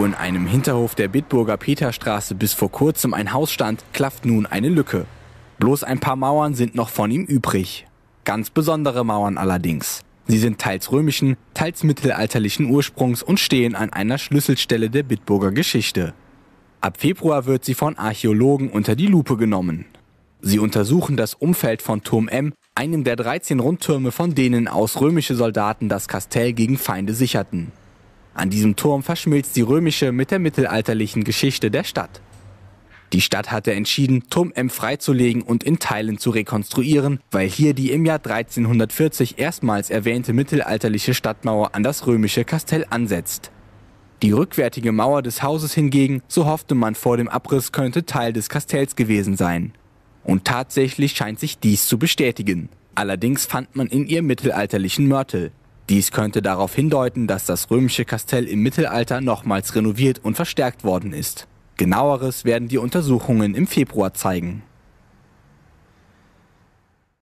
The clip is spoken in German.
Wo in einem Hinterhof der Bitburger Peterstraße bis vor kurzem ein Haus stand, klafft nun eine Lücke. Bloß ein paar Mauern sind noch von ihm übrig. Ganz besondere Mauern allerdings. Sie sind teils römischen, teils mittelalterlichen Ursprungs und stehen an einer Schlüsselstelle der Bitburger Geschichte. Ab Februar wird sie von Archäologen unter die Lupe genommen. Sie untersuchen das Umfeld von Turm M, einem der 13 Rundtürme, von denen aus römische Soldaten das Kastell gegen Feinde sicherten. An diesem Turm verschmilzt die römische mit der mittelalterlichen Geschichte der Stadt. Die Stadt hatte entschieden, Turm M freizulegen und in Teilen zu rekonstruieren, weil hier die im Jahr 1340 erstmals erwähnte mittelalterliche Stadtmauer an das römische Kastell ansetzt. Die rückwärtige Mauer des Hauses hingegen, so hoffte man vor dem Abriss, könnte Teil des Kastells gewesen sein. Und tatsächlich scheint sich dies zu bestätigen. Allerdings fand man in ihr mittelalterlichen Mörtel. Dies könnte darauf hindeuten, dass das römische Kastell im Mittelalter nochmals renoviert und verstärkt worden ist. Genaueres werden die Untersuchungen im Februar zeigen.